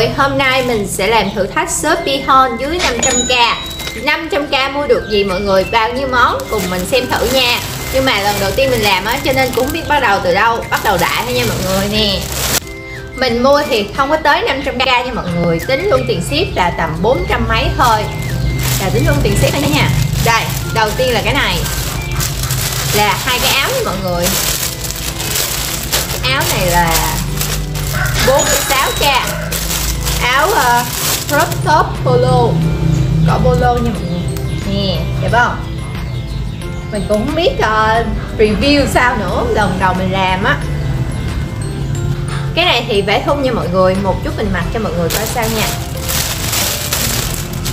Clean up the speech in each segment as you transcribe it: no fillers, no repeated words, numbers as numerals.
người, hôm nay mình sẽ làm thử thách Shopee haul dưới 500k. 500k mua được gì mọi người, bao nhiêu món, cùng mình xem thử nha. Nhưng mà lần đầu tiên mình làm á, cho nên cũng không biết bắt đầu từ đâu. Bắt đầu đại thôi nha mọi người nè. Mình mua thì không có tới 500k nha mọi người. Tính luôn tiền ship là tầm 400 mấy thôi. Là tính luôn tiền ship thôi nha. Đây, đầu tiên là cái này. Là hai cái áo nha mọi người. Áo này là 46k. Áo crop top polo, cỏ polo nha mọi người. Nè, đẹp không? Mình cũng không biết review sao nữa, lần đầu mình làm á. Cái này thì vẽ thun nha mọi người, một chút mình mặc cho mọi người coi sao nha.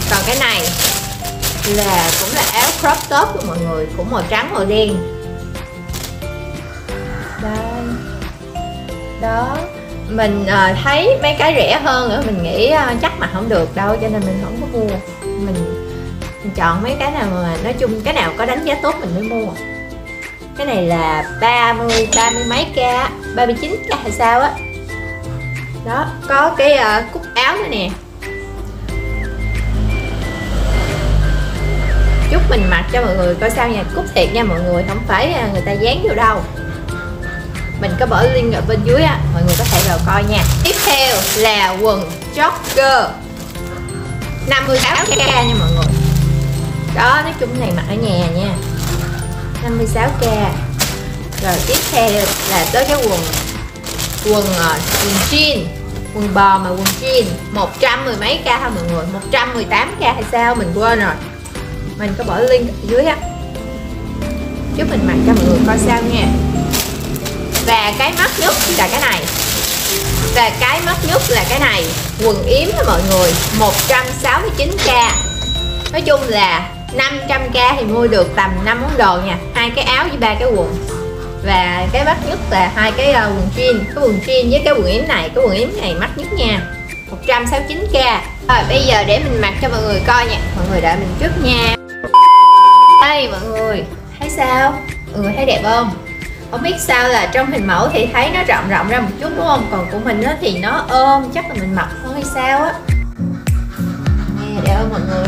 Còn cái này là cũng là áo crop top của mọi người, cũng màu trắng màu đen. Đây. Đó, mình thấy mấy cái rẻ hơn nữa, mình nghĩ chắc mà không được đâu, cho nên mình không có mua. Mình chọn mấy cái nào mà nói chung cái nào có đánh giá tốt mình mới mua. Cái này là 30 mấy k, 39k hay sao á. Đó, có cái cúc áo nữa nè. Chút mình mặc cho mọi người coi sao nha. Cúc thiệt nha mọi người, không phải người ta dán vô đâu. Mình có bỏ link ở bên dưới á, mọi người có thể vào coi nha. Tiếp theo là quần jogger 58k nha mọi người. Đó, nói chung này mặc ở nhà nha, 56k. Rồi tiếp theo là tới cái quần jean, quần bò mà quần jean 110 mấy k thôi mọi người, 118k hay sao mình quên rồi. Mình có bỏ link ở dưới á, chúc mình mặc cho mọi người coi sao nha. Và cái mắc nhất là cái này. Và cái mắc nhất là cái này, quần yếm đó mọi người, 169k. Nói chung là 500k thì mua được tầm 5 món đồ nha, hai cái áo với ba cái quần. Và cái mắc nhất là hai cái quần jean, cái quần jean với cái quần yếm này, cái quần yếm này mắc nhất nha, 169k. Rồi bây giờ để mình mặc cho mọi người coi nha, mọi người đợi mình chút nha. Đây mọi người, thấy sao? Mọi người thấy đẹp không? Không biết sao là trong hình mẫu thì thấy nó rộng rộng ra một chút đúng không? Còn của mình thì nó ôm, chắc là mình mặc không hay sao á. Nè, đẹp không mọi người?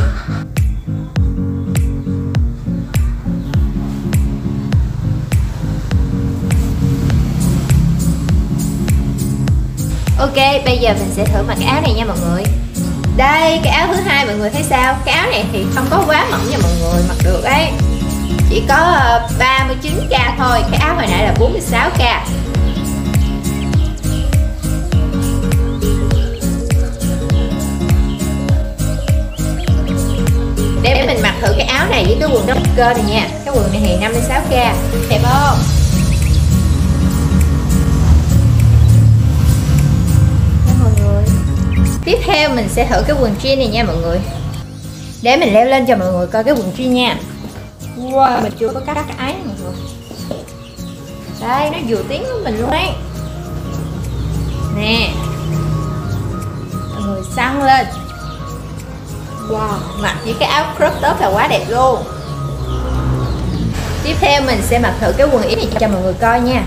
Ok, bây giờ mình sẽ thử mặc cái áo này nha mọi người. Đây, cái áo thứ hai mọi người thấy sao? Cái áo này thì không có quá mỏng nha mọi người, mặc được ấy. Chỉ có 39k thôi, cái áo hồi nãy là 46k. Để mình mặc thử cái áo này với cái quần jogger này nha. Cái quần này thì 56k, đẹp không? Tiếp theo mình sẽ thử cái quần jean này nha mọi người. Để mình leo lên cho mọi người coi cái quần jean nha. Wow, mình chưa có cắt cái ái mọi người. Đây, nó vừa tiếng của mình luôn đấy. Nè, mọi người săn lên. Wow, mặc với cái áo crop top là quá đẹp luôn. Tiếp theo mình sẽ mặc thử cái quần yếm này cho mọi người coi nha.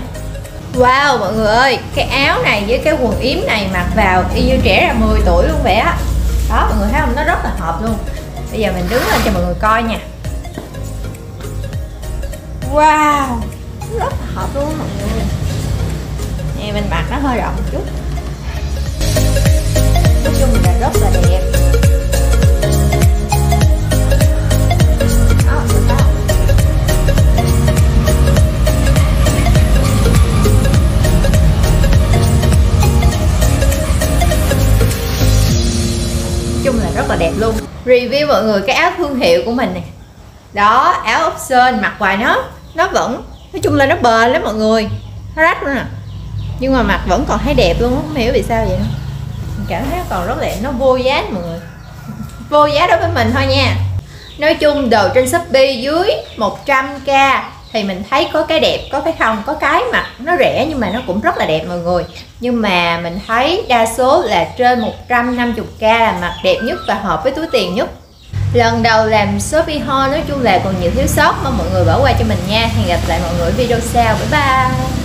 Wow mọi người ơi, cái áo này với cái quần yếm này mặc vào y như trẻ là 10 tuổi luôn vậy á. Đó mọi người thấy không, nó rất là hợp luôn. Bây giờ mình đứng lên cho mọi người coi nha. Wow, rất là hợp luôn mọi người. Nè mình mặc nó hơi rộng một chút. Nói chung là rất là đẹp. Rất là đẹp luôn. Review mọi người cái áo thương hiệu của mình nè. Đó, áo option mặc hoài nó vẫn, nói chung là nó bền lắm mọi người, nó rách luôn nè, nhưng mà mặc vẫn còn thấy đẹp luôn, không hiểu vì sao vậy không? Mình cảm thấy nó còn rất đẹp, nó vô giá mọi người, vô giá đối với mình thôi nha. Nói chung đồ trên Shopee dưới 100k thì mình thấy có cái đẹp, có cái không, có cái mặc nó rẻ nhưng mà nó cũng rất là đẹp mọi người. Nhưng mà mình thấy đa số là trên 150k là mặc đẹp nhất và hợp với túi tiền nhất. Lần đầu làm Shopee haul nói chung là còn nhiều thiếu sót mà mọi người bỏ qua cho mình nha. Hẹn gặp lại mọi người video sau, bye bye.